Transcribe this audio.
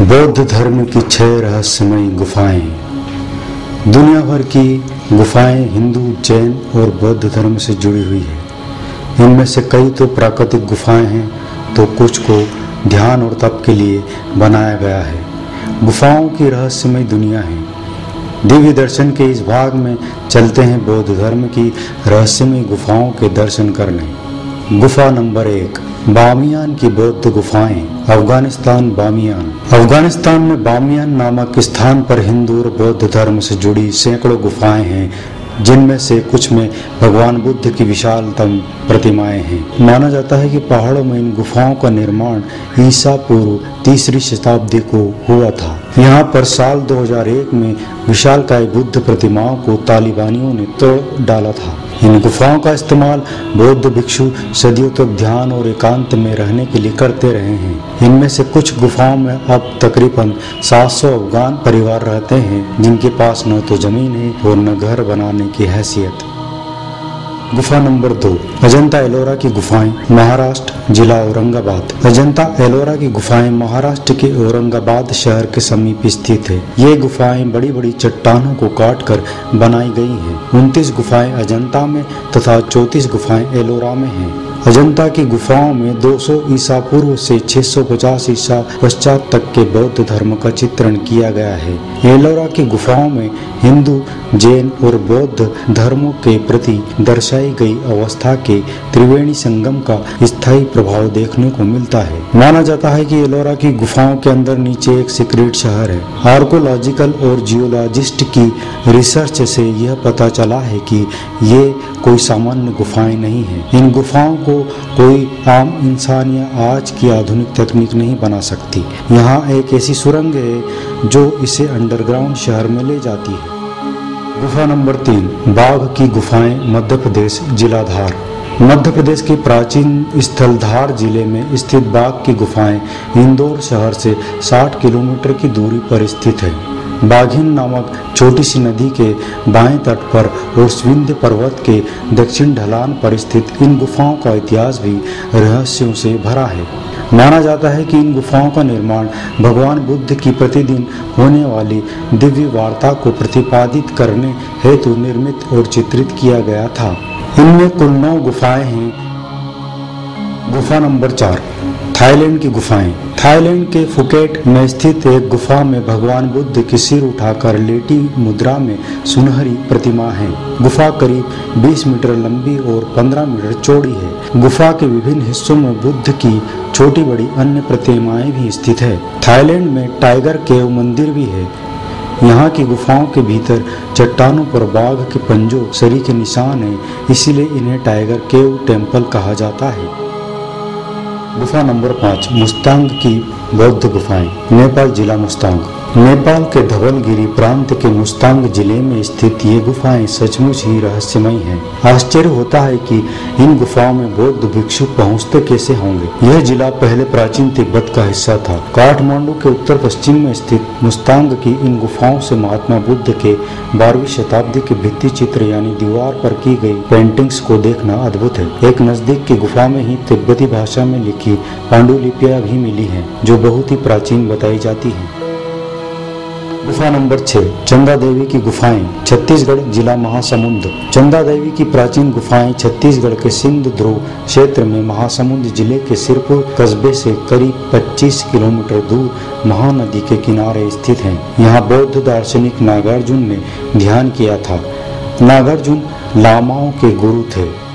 बौद्ध धर्म की 6 रहस्यमयी गुफाएं। दुनिया भर की गुफाएं हिंदू, जैन और बौद्ध धर्म से जुड़ी हुई है। इनमें से कई तो प्राकृतिक गुफाएं हैं तो कुछ को ध्यान और तप के लिए बनाया गया है। गुफाओं की रहस्यमयी दुनिया है। दिव्य दर्शन के इस भाग में चलते हैं बौद्ध धर्म की रहस्यमयी गुफाओं के दर्शन करने। गुफा नंबर 1, बामियान की बौद्ध गुफाएं। अफगानिस्तान बामियान। अफगानिस्तान में बामियान नामक स्थान पर हिंदू और बौद्ध धर्म से जुड़ी सैकड़ों गुफाएं हैं, जिनमें से कुछ में भगवान बुद्ध की विशालतम प्रतिमाएं हैं। माना जाता है कि पहाड़ों में इन गुफाओं का निर्माण ईसा पूर्व 3री शताब्दी को हुआ था। यहाँ पर साल 2001 में विशालकाय बुद्ध प्रतिमाओं को तालिबानियों ने तोड़ डाला था। इन गुफाओं का इस्तेमाल बौद्ध भिक्षु सदियों तक ध्यान और एकांत में रहने के लिए करते रहे हैं। इनमें से कुछ गुफाओं में अब तकरीबन 700 अफगान परिवार रहते हैं, जिनके पास न तो जमीन है और न घर बनाने की हैसियत। गुफा नंबर 2, अजंता एलोरा की गुफाएं। महाराष्ट्र, जिला औरंगाबाद। अजंता एलोरा की गुफाएं महाराष्ट्र के औरंगाबाद शहर के समीप स्थित है। ये गुफाएं बड़ी बड़ी चट्टानों को काटकर बनाई गई हैं। 29 गुफाएं अजंता में तथा 34 गुफाएं एलोरा में हैं। अजंता की गुफाओं में 200 ईसा पूर्व से 650 ईसा पश्चात तक के बौद्ध धर्म का चित्रण किया गया है। एलोरा की गुफाओं में हिंदू, जैन और बौद्ध धर्मों के प्रति दर्शाई गई अवस्था के त्रिवेणी संगम का स्थायी प्रभाव देखने को मिलता है। माना जाता है कि एलोरा की गुफाओं के अंदर नीचे एक सीक्रेट शहर है। आर्कोलॉजिकल और जियोलॉजिस्ट की रिसर्च से यह पता चला है कि ये कोई सामान्य गुफाएं नहीं है। इन गुफाओं को कोई आम इंसान या आज की आधुनिक तकनीक नहीं बना सकती। यहाँ एक ऐसी सुरंग है जो इसे अंडरग्राउंड शहर में ले जाती है। गुफा नंबर 3, बाघ की गुफाएं। मध्य प्रदेश, जिला धार। मध्य प्रदेश के प्राचीन स्थल धार जिले में स्थित बाघ की गुफाएं इंदौर शहर से 60 किलोमीटर की दूरी पर स्थित है। बाघिन नामक छोटी सी नदी के बाएं तट पर रस्विंध पर्वत के दक्षिण ढलान पर स्थित इन गुफाओं का इतिहास भी रहस्यों से भरा है। माना जाता है कि इन गुफाओं का निर्माण भगवान बुद्ध की प्रतिदिन होने वाली दिव्य वार्ता को प्रतिपादित करने हेतु निर्मित और चित्रित किया गया था। इनमें कुल 9 गुफाएं हैं। गुफा नंबर 4, थाईलैंड की गुफाएं। थाईलैंड के फुकेट में स्थित एक गुफा में भगवान बुद्ध की सिर उठाकर लेटी मुद्रा में सुनहरी प्रतिमा है। गुफा करीब 20 मीटर लंबी और 15 मीटर चौड़ी है। गुफा के विभिन्न हिस्सों में बुद्ध की छोटी बड़ी अन्य प्रतिमाएं भी स्थित है। थाईलैंड में टाइगर केव मंदिर भी है। यहाँ की गुफाओं के भीतर चट्टानों पर बाघ के पंजों, सरी के निशान है, इसीलिए इन्हें टाइगर केव टेम्पल कहा जाता है। गुफा नंबर 5, मुस्तांग की बौद्ध गुफाएं। नेपाल, जिला मुस्तांग। नेपाल के धवलगिरी प्रांत के मुस्तांग जिले में स्थित ये गुफाएं सचमुच ही रहस्यमयी हैं। आश्चर्य होता है कि इन गुफाओं में बौद्ध भिक्षु पहुंचते कैसे होंगे। यह जिला पहले प्राचीन तिब्बत का हिस्सा था। काठमांडू के उत्तर पश्चिम में स्थित मुस्तांग की इन गुफाओं से महात्मा बुद्ध के 12वीं शताब्दी के भित्ति चित्र यानी दीवार पर की गई पेंटिंग्स को देखना अद्भुत है। एक नजदीक की गुफा में ही तिब्बती भाषा में लिखी पांडुलिपियां भी मिली है, जो बहुत ही प्राचीन बताई जाती है। गुफा नंबर 6, चंदा देवी की गुफाएं। छत्तीसगढ़, जिला महासमुंद। चंदा देवी की प्राचीन गुफाएं छत्तीसगढ़ के सिंध ध्रुव क्षेत्र में महासमुंद जिले के सिरपुर कस्बे से करीब 25 किलोमीटर दूर महानदी के किनारे स्थित हैं। यहाँ बौद्ध दार्शनिक नागार्जुन ने ध्यान किया था। नागार्जुन लामाओं के गुरु थे।